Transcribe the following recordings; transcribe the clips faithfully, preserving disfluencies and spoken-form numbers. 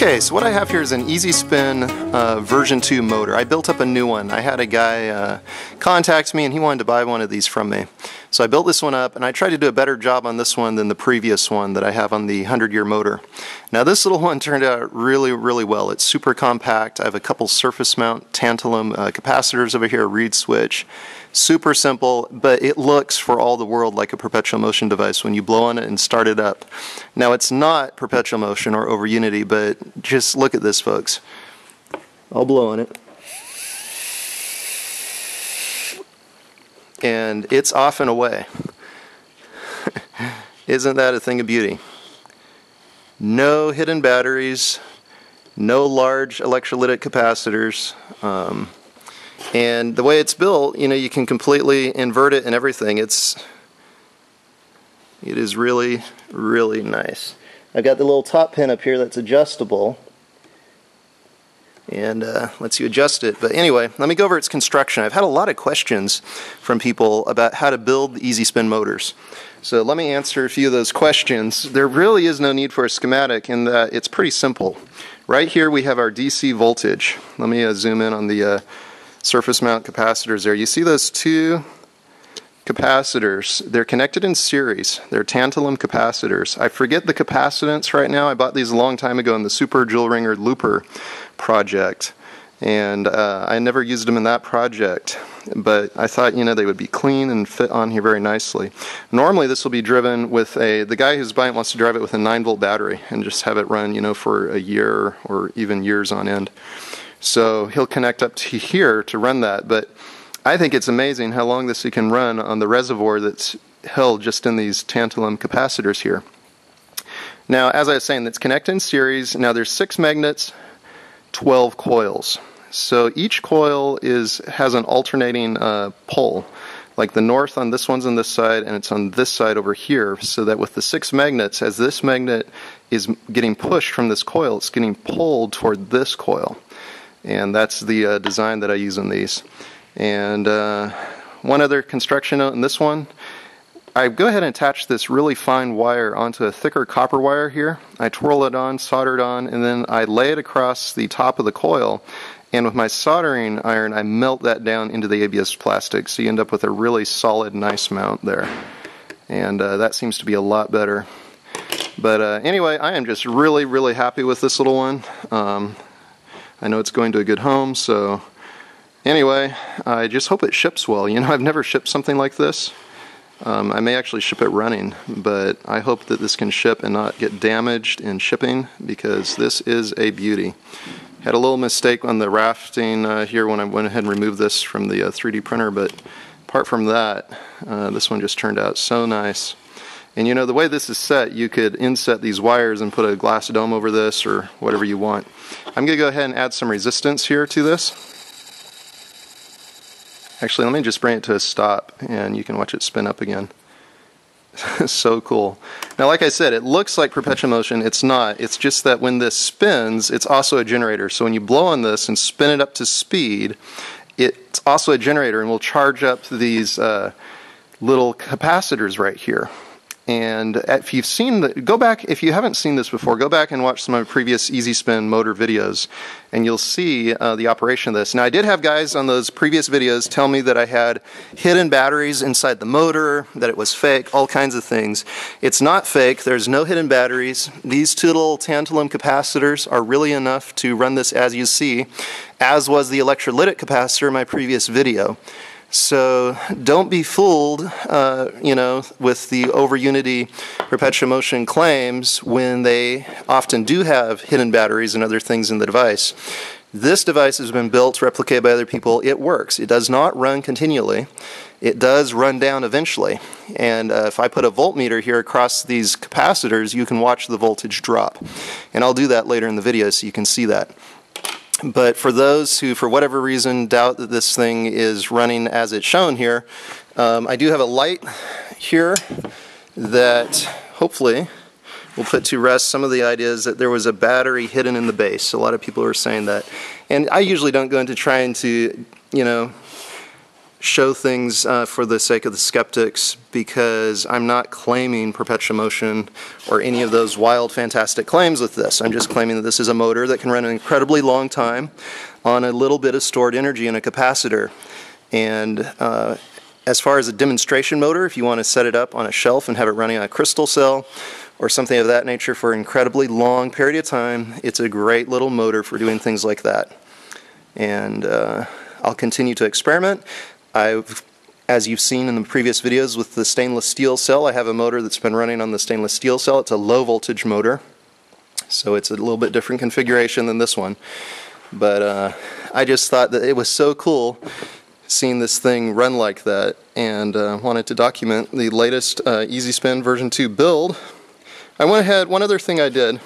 Okay, so what I have here is an E Z Spin uh, version two motor. I built up a new one. I had a guy uh, contact me and he wanted to buy one of these from me. So I built this one up and I tried to do a better job on this one than the previous one that I have on the hundred year motor. Now this little one turned out really, really well. It's super compact. I have a couple surface mount tantalum uh, capacitors over here, a reed switch. Super simple, but it looks for all the world like a perpetual motion device when you blow on it and start it up. Now it's not perpetual motion or over unity, but just look at this, folks. I'll blow on it. And it's off and away. Isn't that a thing of beauty? No hidden batteries, no large electrolytic capacitors. Um, and the way it's built, you know, you can completely invert it and everything. It's, it is really, really nice. I've got the little top pin up here that's adjustable and uh, lets you adjust it. But anyway, let me go over its construction. I've had a lot of questions from people about how to build the E Z Spin motors. So let me answer a few of those questions. There really is no need for a schematic in that it's pretty simple. Right here we have our D C voltage. Let me uh, zoom in on the uh, surface mount capacitors there. You see those two capacitors. They're connected in series. They're tantalum capacitors. I forget the capacitance right now. I bought these a long time ago in the Super Joule Ringer Looper project, and uh, I never used them in that project, but I thought, you know, they would be clean and fit on here very nicely. Normally this will be driven with a, the guy who's buying it wants to drive it with a nine volt battery and just have it run, you know, for a year or even years on end. So he'll connect up to here to run that, but I think it's amazing how long this you can run on the reservoir that's held just in these tantalum capacitors here. Now, as I was saying, that's connected in series. Now there's six magnets, twelve coils. So each coil is has an alternating uh, pole, like the north on this one's on this side and it's on this side over here, so that with the six magnets, as this magnet is getting pushed from this coil, it's getting pulled toward this coil. And that's the uh, design that I use in these. And uh, one other construction note in this one, I go ahead and attach this really fine wire onto a thicker copper wire here. I twirl it on, solder it on, and then I lay it across the top of the coil. And with my soldering iron, I melt that down into the A B S plastic. So you end up with a really solid, nice mount there. And uh, that seems to be a lot better. But uh, anyway, I am just really, really happy with this little one. Um, I know it's going to a good home, so anyway, I just hope it ships well. You know, I've never shipped something like this. Um, I may actually ship it running, but I hope that this can ship and not get damaged in shipping, because this is a beauty. Had a little mistake on the rafting uh, here when I went ahead and removed this from the uh, three D printer, but apart from that, uh, this one just turned out so nice. And you know, the way this is set, you could inset these wires and put a glass dome over this or whatever you want. I'm going to go ahead and add some resistance here to this. Actually, let me just bring it to a stop and you can watch it spin up again. So cool. Now, like I said, it looks like perpetual motion. It's not. It's just that when this spins, it's also a generator. So when you blow on this and spin it up to speed, it's also a generator and will charge up these uh, little capacitors right here. And if you've seen the, go back, if you haven't seen this before, go back and watch some of my previous E Z Spin motor videos and you'll see uh, the operation of this. Now I did have guys on those previous videos tell me that I had hidden batteries inside the motor, that it was fake, all kinds of things. It's not fake, there's no hidden batteries. These two little tantalum capacitors are really enough to run this as you see, as was the electrolytic capacitor in my previous video. So don't be fooled, uh, you know, with the over unity perpetual motion claims when they often do have hidden batteries and other things in the device. This device has been built, replicated by other people. It works. It does not run continually. It does run down eventually. And uh, if I put a voltmeter here across these capacitors, you can watch the voltage drop. And I'll do that later in the video so you can see that. But for those who, for whatever reason, doubt that this thing is running as it's shown here, um, I do have a light here that hopefully will put to rest some of the ideas that there was a battery hidden in the base. A lot of people are saying that. And I usually don't go into trying to, you know, show things uh, for the sake of the skeptics, because I'm not claiming perpetual motion or any of those wild, fantastic claims with this. I'm just claiming that this is a motor that can run an incredibly long time on a little bit of stored energy in a capacitor. And uh, as far as a demonstration motor, if you want to set it up on a shelf and have it running on a crystal cell or something of that nature for an incredibly long period of time, it's a great little motor for doing things like that. And uh, I'll continue to experiment. I've, as you've seen in the previous videos with the stainless steel cell, I have a motor that's been running on the stainless steel cell. It's a low voltage motor, so it's a little bit different configuration than this one. But uh, I just thought that it was so cool seeing this thing run like that, and uh, wanted to document the latest uh, E Z Spin version two build. I went ahead, one other thing I did,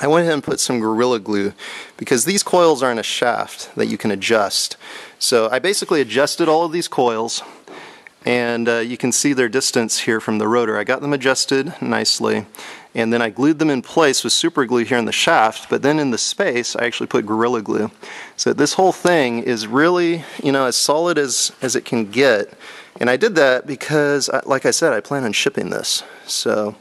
I went ahead and put some Gorilla Glue, because these coils are in a shaft that you can adjust. So I basically adjusted all of these coils, and uh, you can see their distance here from the rotor. I got them adjusted nicely, and then I glued them in place with super glue here in the shaft, but then in the space I actually put Gorilla Glue. So this whole thing is really, you know, as solid as, as it can get. And I did that because, I, like I said, I plan on shipping this. So,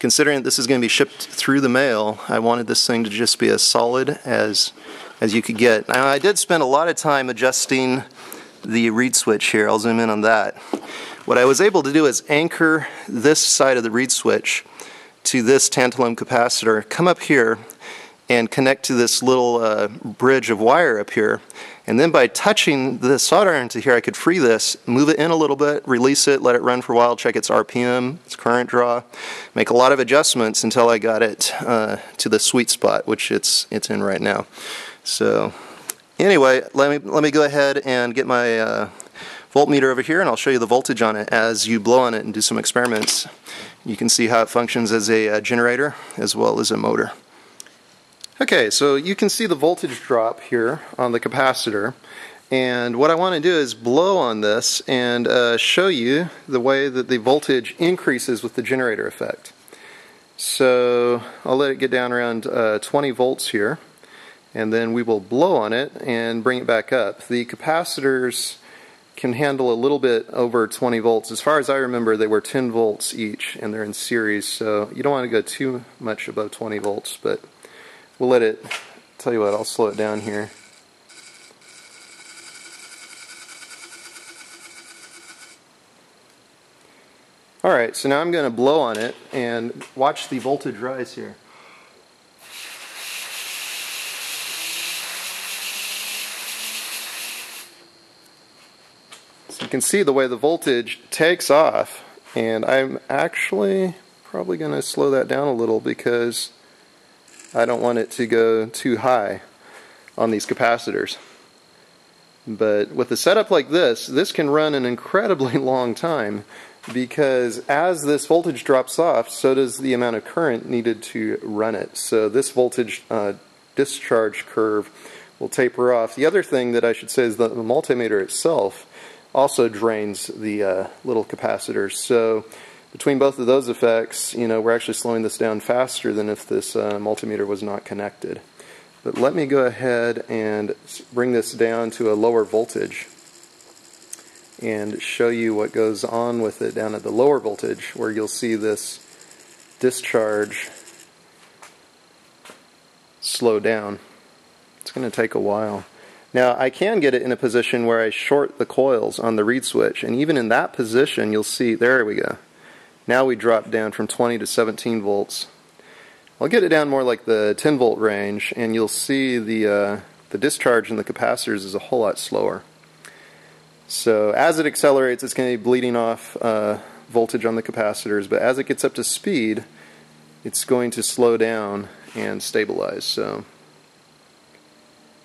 considering that this is going to be shipped through the mail, I wanted this thing to just be as solid as as you could get. Now, I did spend a lot of time adjusting the reed switch here. I'll zoom in on that. What I was able to do is anchor this side of the reed switch to this tantalum capacitor, come up here, and connect to this little uh, bridge of wire up here. And then by touching the solder iron to here, I could free this, move it in a little bit, release it, let it run for a while, check its R P M, its current draw, make a lot of adjustments until I got it uh, to the sweet spot, which it's it's in right now. So anyway, let me let me go ahead and get my uh, voltmeter over here, and I'll show you the voltage on it as you blow on it and do some experiments. You can see how it functions as a uh, generator as well as a motor. Okay, so you can see the voltage drop here on the capacitor, and what I want to do is blow on this and uh, show you the way that the voltage increases with the generator effect. So I'll let it get down around uh, twenty volts here, and then we will blow on it and bring it back up. The capacitors can handle a little bit over twenty volts. As far as I remember, they were ten volts each, and they're in series, so you don't want to go too much above twenty volts, but we'll let it, tell you what, I'll slow it down here. Alright, so now I'm going to blow on it and watch the voltage rise here. So you can see the way the voltage takes off, and I'm actually probably going to slow that down a little because I don't want it to go too high on these capacitors. But with a setup like this, this can run an incredibly long time, because as this voltage drops off, so does the amount of current needed to run it. So this voltage uh, discharge curve will taper off. The other thing that I should say is that the multimeter itself also drains the uh, little capacitors. So between both of those effects, you know, we're actually slowing this down faster than if this uh, multimeter was not connected. But let me go ahead and bring this down to a lower voltage and show you what goes on with it down at the lower voltage, where you'll see this discharge slow down. It's going to take a while. Now, I can get it in a position where I short the coils on the reed switch, and even in that position, you'll see, there we go. Now we drop down from twenty to seventeen volts. I'll get it down more like the ten volt range, and you'll see the, uh, the discharge in the capacitors is a whole lot slower. So as it accelerates, it's going to be bleeding off uh, voltage on the capacitors, but as it gets up to speed, it's going to slow down and stabilize. So,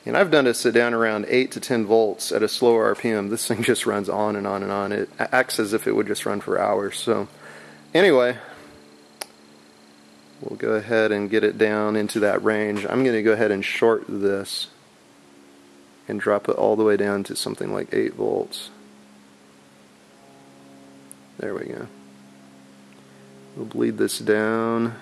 and I've done this at down around eight to ten volts at a slower R P M. This thing just runs on and on and on. It acts as if it would just run for hours. So anyway, we'll go ahead and get it down into that range. I'm going to go ahead and short this and drop it all the way down to something like eight volts. There we go. We'll bleed this down.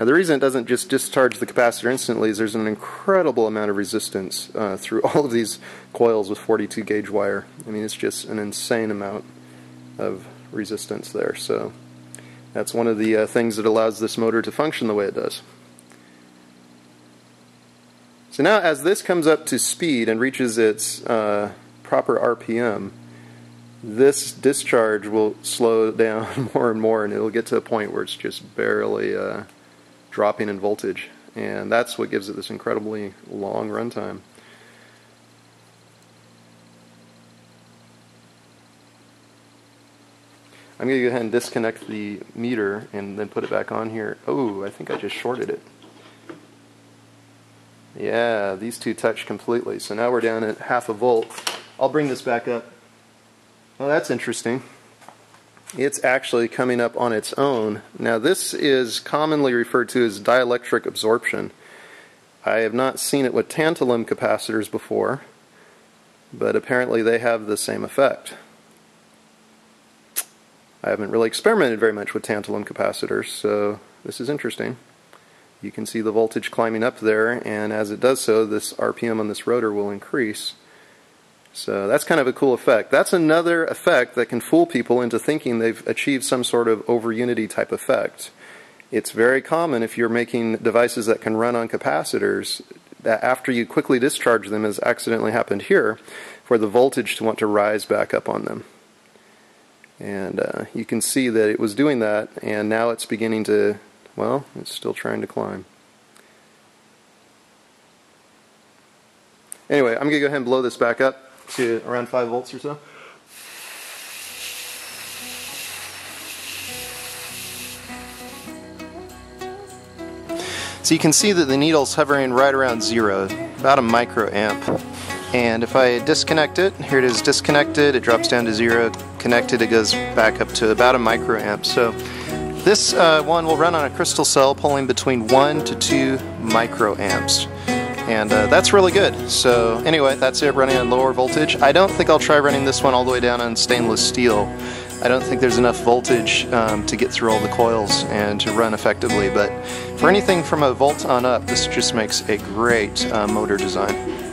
Now the reason it doesn't just discharge the capacitor instantly is there's an incredible amount of resistance uh, through all of these coils with forty-two gauge wire. I mean, it's just an insane amount of resistance there. So that's one of the uh, things that allows this motor to function the way it does. So now as this comes up to speed and reaches its uh, proper R P M, this discharge will slow down more and more, and it'll get to a point where it's just barely uh, dropping in voltage, and that's what gives it this incredibly long runtime. I'm going to go ahead and disconnect the meter and then put it back on here. Oh, I think I just shorted it. Yeah, these two touch completely, so now we're down at half a volt. I'll bring this back up. Well, that's interesting. It's actually coming up on its own. Now this is commonly referred to as dielectric absorption. I have not seen it with tantalum capacitors before, but apparently they have the same effect. I haven't really experimented very much with tantalum capacitors, so this is interesting. You can see the voltage climbing up there, and as it does so, this R P M on this rotor will increase. So that's kind of a cool effect. That's another effect that can fool people into thinking they've achieved some sort of over-unity type effect. It's very common if you're making devices that can run on capacitors, that after you quickly discharge them, as accidentally happened here, for the voltage to want to rise back up on them. And uh, you can see that it was doing that, and now it's beginning to, well, it's still trying to climb. Anyway, I'm going to go ahead and blow this back up to around five volts or so. So you can see that the needle's hovering right around zero, about a microamp. And if I disconnect it, here it is disconnected, it drops down to zero, connected it goes back up to about a microamp. So this uh, one will run on a crystal cell pulling between one to two microamps. And uh, that's really good. So anyway, that's it, running on lower voltage. I don't think I'll try running this one all the way down on stainless steel. I don't think there's enough voltage um, to get through all the coils and to run effectively, but for anything from a volt on up, this just makes a great uh, motor design.